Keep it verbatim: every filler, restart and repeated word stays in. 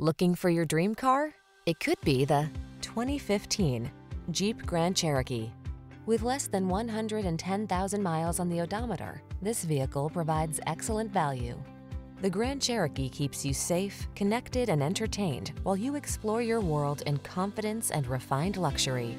Looking for your dream car? It could be the twenty fifteen Jeep Grand Cherokee. With less than one hundred ten thousand miles on the odometer, this vehicle provides excellent value. The Grand Cherokee keeps you safe, connected, and entertained while you explore your world in confidence and refined luxury.